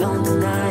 don't deny.